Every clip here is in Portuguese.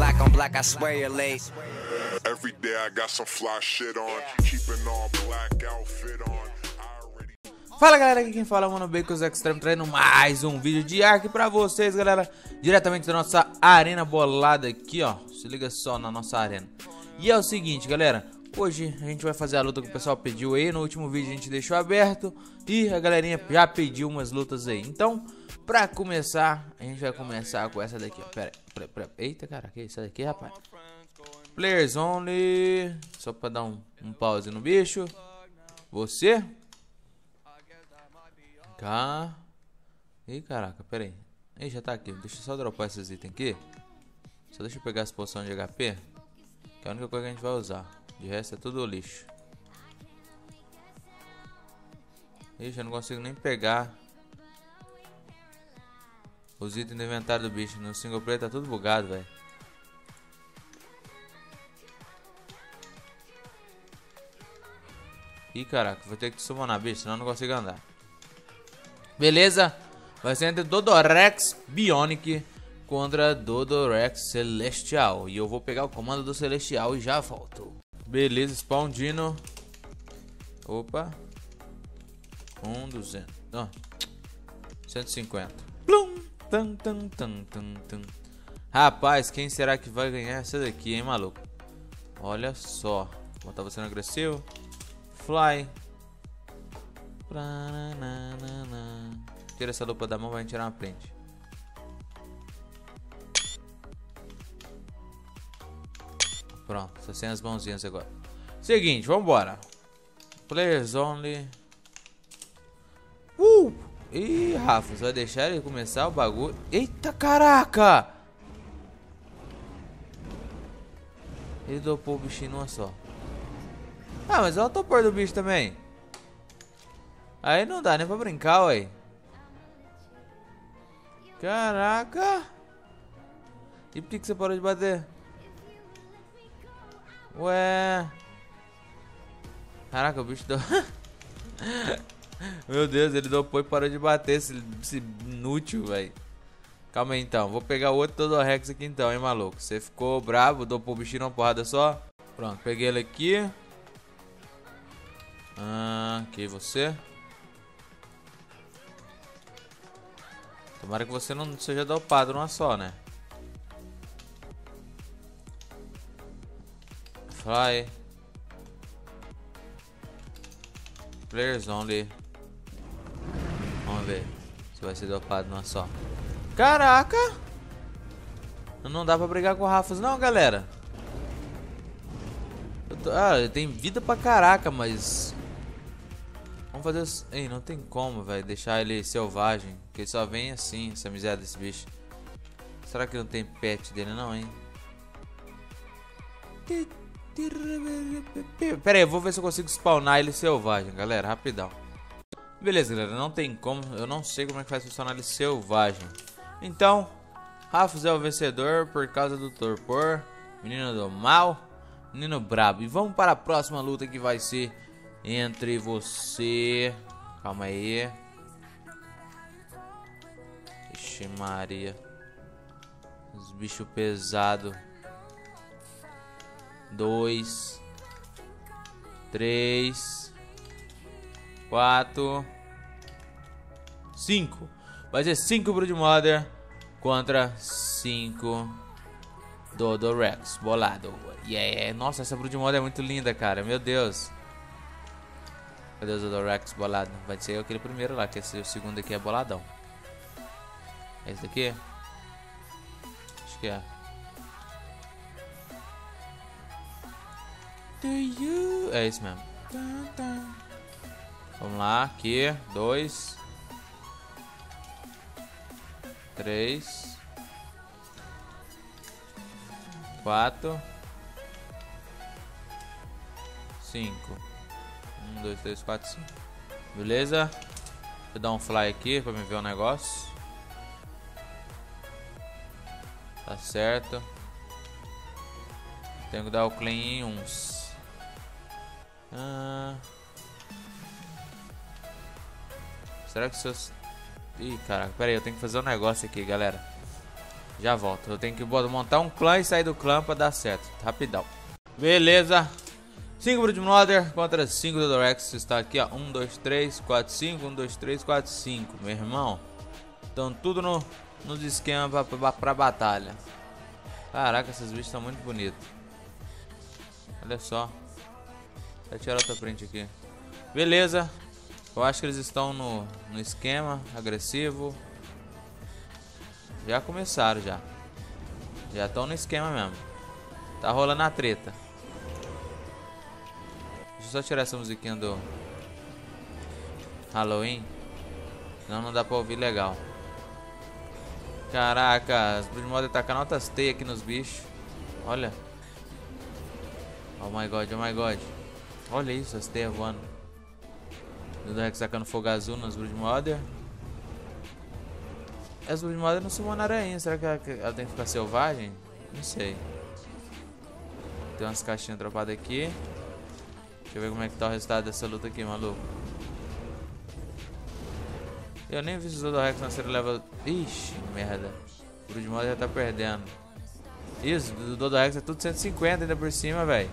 black on black, I swear you're late. Every day I got some fly shit on, keeping all black outfit on. Fala galera, aqui quem fala é o Mano Bacons Xtreme, trazendo mais um vídeo de arc pra vocês galera, diretamente da nossa arena bolada aqui ó, se liga só na nossa arena. E é o seguinte galera, hoje a gente vai fazer a luta que o pessoal pediu aí, no último vídeo a gente deixou aberto e a galerinha já pediu umas lutas aí. Então, pra começar, a gente vai começar com essa daqui ó, pera aí. Eita cara, que é isso daqui rapaz? Players only, só pra dar um pause no bicho. Você... cá. Ih, caraca, pera aí. Ih, já tá aqui. Deixa eu só dropar esses itens aqui. Só deixa eu pegar as poções de HP, que é a única coisa que a gente vai usar. De resto é tudo lixo. Ih, já não consigo nem pegar os itens do inventário do bicho. No single player tá tudo bugado, velho. Ih, caraca, vou ter que summonar bicho, senão eu não consigo andar. Beleza? Vai ser entre Dodorex Bionic contra Dodorex Celestial. E eu vou pegar o comando do Celestial e já volto. Beleza, spawn Dino. Opa. 200. Não. 150. Plum. Tum, tum, tum, tum, tum. Rapaz, quem será que vai ganhar essa daqui, hein, maluco? Olha só. Vou botar você no agressivo. Fly. Tira essa lupa da mão, vai tirar uma print. Pronto, só sem as mãozinhas agora. Seguinte, vambora. Players only. Ih, Rafa, você vai deixar ele começar o bagulho? Eita, caraca! Ele dopou o bichinho numa só. Ah, mas olha o topor do bicho também. Aí não dá nem pra brincar, ué. Caraca. E por que você parou de bater? Ué. Caraca, o bicho deu... Meu Deus, ele deu apoio e parou de bater. Esse inútil, velho. Calma aí, então. Vou pegar o outro Dodorex aqui, então, hein, maluco. Você ficou bravo, deu pro bichinho uma porrada só. Pronto, peguei ele aqui. Ok, você... Tomara que você não seja dopado numa só, né? Fly. Players only. Vamos ver se vai ser dopado numa só. Caraca! Não dá pra brigar com o Rafas não, galera. Ele tem vida pra caraca, mas... Vamos fazer os... Ei, não tem como, velho, deixar ele selvagem. Porque ele só vem assim, essa miséria desse bicho. Será que não tem pet dele não, hein? Pera aí, eu vou ver se eu consigo spawnar ele selvagem, galera, rapidão. Beleza, galera, não tem como. Eu não sei como é que faz funcionar ele selvagem. Então, Rafas é o vencedor por causa do torpor. Menino do mal, menino brabo. E vamos para a próxima luta que vai ser... entre você... Calma aí... Ixi Maria... Os bichos pesados... 2... 3... 4... 5... Vai ser 5 Broodmother... contra 5... Dodorex Bolado... Yeah! Nossa, essa Broodmother é muito linda, cara... Meu Deus... Cadê o Dodorex bolado? Vai ser aquele primeiro lá, que esse o segundo aqui é boladão. É esse daqui? Acho que é. É esse mesmo. Vamos lá, aqui. 2... 3... 4... 5... 1, 2, 3, 4, 5. Beleza? Vou dar um fly aqui pra me ver o negócio. Tá certo. Tenho que dar o clean em uns. Será que se eu... Ih, caraca, pera aí, eu tenho que fazer um negócio aqui, galera. Já volto. Eu tenho que montar um clã e sair do clã pra dar certo. Rapidão. Beleza. 5 Broodmother contra 5 Dodorex. Está aqui, ó. 1, 2, 3, 4, 5. 1, 2, 3, 4, 5. Meu irmão. Estão tudo nos esquemas pra batalha. Caraca, esses bichos estão muito bonitos. Olha só. Vou tirar outra print aqui. Beleza. Eu acho que eles estão no esquema agressivo. Já começaram, já. Já estão no esquema mesmo. Tá rolando a treta. Deixa eu só tirar essa musiquinha do Halloween. Senão não dá pra ouvir legal. Caraca, os Broodmother tacando altas teias aqui nos bichos. Olha. Oh my god, oh my god. Olha isso, as teias voando. Dodorex sacando fogo azul nos Broodmother. As Broodmother não sumam na aranha. Será que ela tem que ficar selvagem? Não sei. Tem umas caixinhas dropadas aqui. Deixa eu ver como é que tá o resultado dessa luta aqui, maluco. Eu nem vi os Dodorex na série level... Ixi, merda. O Broodmother já tá perdendo. Isso, o Dodorex é tudo 150 ainda por cima, velho.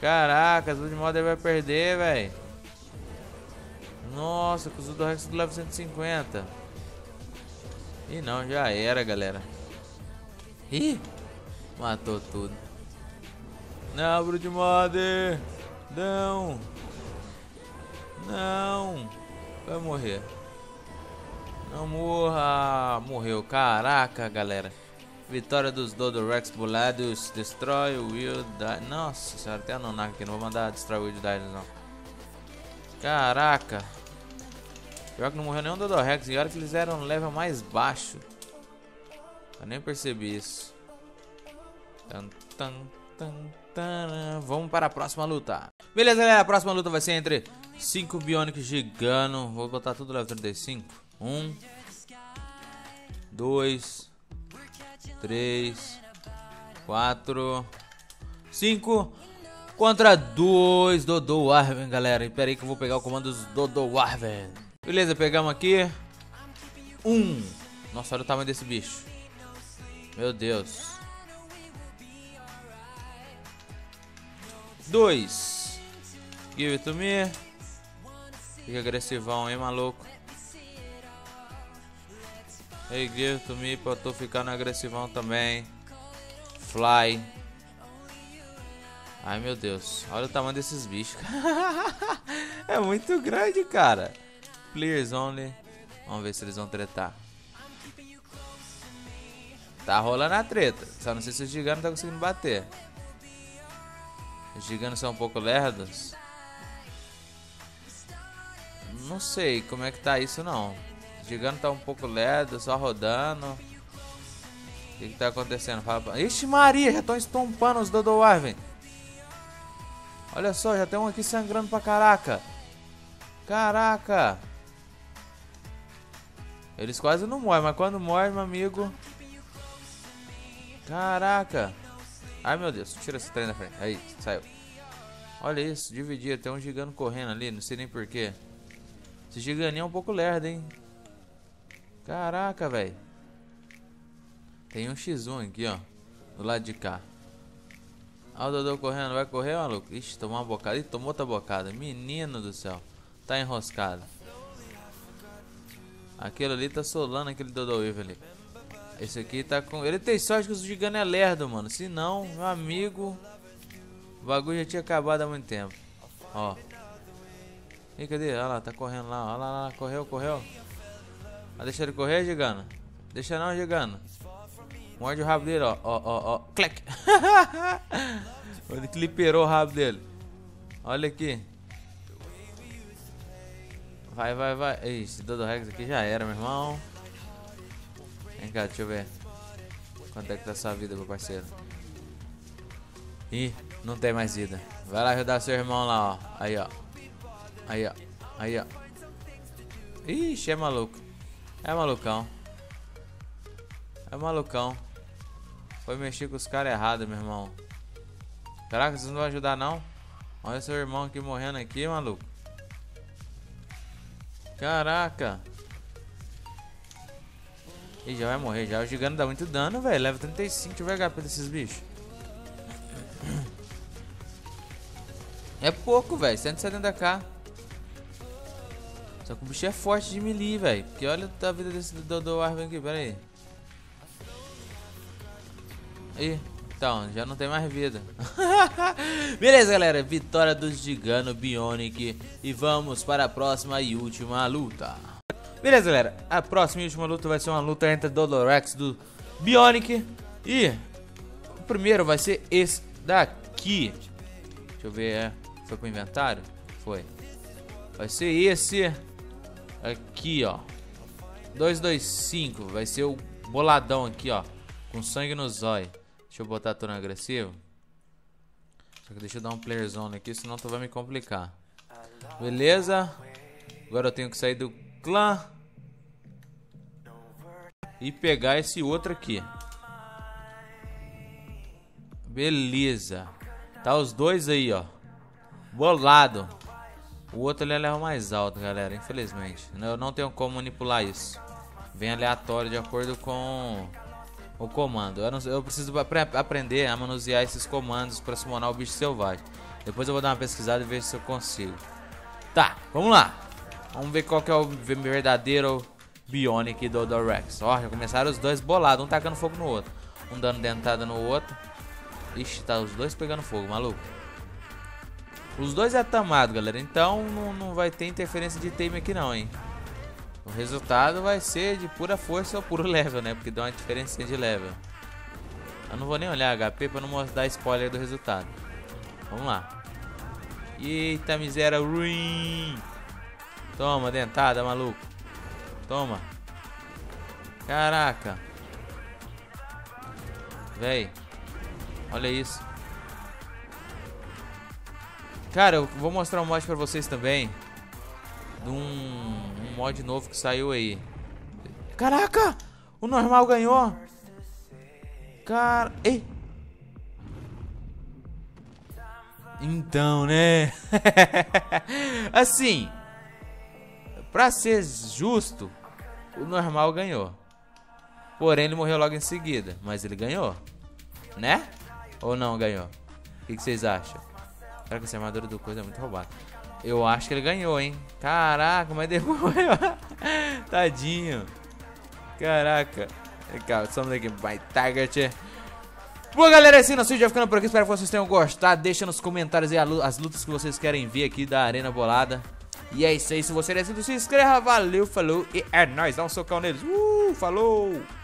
Caraca, o Broodmother vai perder, velho. Nossa, com os Dodorex do level 150. Ih, não, já era, galera. Ih, matou tudo. Não, Broodmother. Não. Não. Vai morrer. Não morra. Morreu, caraca, galera. Vitória dos Dodorex Bolados. Destroy Will Die. Nossa senhora, tem a Nonak aqui. Não vou mandar Destroy Will Die, não. Caraca. Pior que não morreu nenhum Dodorex. E olha que eles eram no level mais baixo. Eu nem percebi isso. Vamos para a próxima luta. Beleza, galera. A próxima luta vai ser entre 5 Bionic Gigano. Vou botar tudo level 35. 1, 2... 3, 4, 5 contra 2 Dodo Wyvern, galera. E pera aí que eu vou pegar o comando dos Dodo Wyvern. Beleza, pegamos aqui. 1. Nossa, olha o tamanho desse bicho. Meu Deus. 2. Give it to me. Fica agressivão, hein, maluco. Hey, give to me, pra tô ficando agressivão também. Fly. Ai, meu Deus. Olha o tamanho desses bichos. É muito grande, cara. Players only. Vamos ver se eles vão tretar. Tá rolando a treta. Só não sei se os gigantes estão conseguindo bater. Os gigantes são um pouco lerdos. Não sei como é que tá isso, não. O gigante tá um pouco lerdo, só rodando. O que tá acontecendo? Fala pra... Ixi Maria, já estão estompando os Dodo Wyvern. Olha só, já tem um aqui sangrando pra caraca. Caraca. Eles quase não morrem, mas quando morre, meu amigo. Caraca. Ai meu Deus, tira esse trem da frente. Aí, saiu. Olha isso, dividir. Tem um gigante correndo ali, não sei nem porquê. Esse giganinho é um pouco lerdo, hein. Caraca, velho. Tem um X1 aqui, ó. Do lado de cá. Olha o Dodô correndo. Vai correr, maluco? Ixi, tomou uma bocada. Ih, tomou outra bocada. Menino do céu. Tá enroscado. Aquele ali tá solando aquele Dodo Wyvern ali. Esse aqui tá com... Ele tem sorte que o gigante é lerdo, mano. Se não, meu amigo... O bagulho já tinha acabado há muito tempo. Ó. Ih, cadê? Olha lá, tá correndo lá. Olha lá, lá. Correu, correu. Ah, deixa ele correr, Gigano. Deixa não, Gigano. Morde o rabo dele, ó. Ó, ó, ó. Clec. Ele cliperou o rabo dele. Olha aqui. Vai, vai, vai. Ih, esse Dodorex aqui já era, meu irmão. Vem cá, deixa eu ver. Quanto é que tá sua vida, meu parceiro? Ih, não tem mais vida. Vai lá ajudar seu irmão lá, ó. Aí, ó. Aí, ó. Aí, ó. Ixi, é maluco. É malucão. É malucão. Foi mexer com os caras errados, meu irmão. Caraca, vocês não vão ajudar, não? Olha seu irmão aqui morrendo aqui, maluco. Caraca. Ele já vai morrer já. O Gigano dá muito dano, velho. Leva 35. Deixa eu ver o HP desses bichos. É pouco, velho. 170k. Só que o bicho é forte de melee, velho. Porque olha a vida desse Dodo Wyvern aqui. Pera aí. Ih, então, já não tem mais vida. Beleza, galera. Vitória do Gigano Bionic. E vamos para a próxima e última luta. Beleza, galera. A próxima e última luta vai ser uma luta entre Dodorex do Bionic. E o primeiro vai ser esse daqui. Deixa eu ver. Foi pro inventário? Foi. Vai ser esse aqui, ó. 225. Vai ser o boladão aqui, ó. Com sangue no zóio. Deixa eu botar turno agressivo. Só que deixa eu dar um player zone aqui, senão tu vai me complicar. Beleza. Agora eu tenho que sair do clã. E pegar esse outro aqui. Beleza. Tá os dois aí, ó. Bolado. O outro ele leva mais alto, galera. Infelizmente. Eu não tenho como manipular isso. Vem aleatório de acordo com... o comando. Eu preciso aprender a manusear esses comandos para summonar o bicho selvagem. Depois eu vou dar uma pesquisada e ver se eu consigo. Tá, vamos lá. Vamos ver qual que é o verdadeiro Bionic do Dodorex. Ó, já começaram os dois bolados. Um tacando fogo no outro. Um dando dentada no outro. Ixi, tá os dois pegando fogo, maluco. Os dois é tamado, galera. Então não vai ter interferência de tame aqui não, hein. O resultado vai ser de pura força ou puro level, né? Porque dá uma diferença de level. Eu não vou nem olhar HP pra não dar spoiler do resultado. Vamos lá. Eita miséria, ruim. Toma, dentada, maluco. Toma. Caraca. Véi. Olha isso. Cara, eu vou mostrar um mod pra vocês também. De um mod novo que saiu aí. Caraca! O normal ganhou! Cara... ei! Então, né? Assim... pra ser justo, o normal ganhou. Porém, ele morreu logo em seguida. Mas ele ganhou. Né? Ou não ganhou? O que vocês acham? Caraca, essa armadura do coisa é muito roubada. Eu acho que ele ganhou, hein? Caraca, mas depois... tadinho. Caraca. Calma, estamos aqui. By Target. Bom, galera, assim nosso vídeo vai ficando por aqui. Espero que vocês tenham gostado. Deixa nos comentários aí as lutas que vocês querem ver aqui da Arena Bolada. E é isso aí. Se você é inscrito, se inscreva. Valeu, falou. E é nóis. Dá um socão neles. Falou.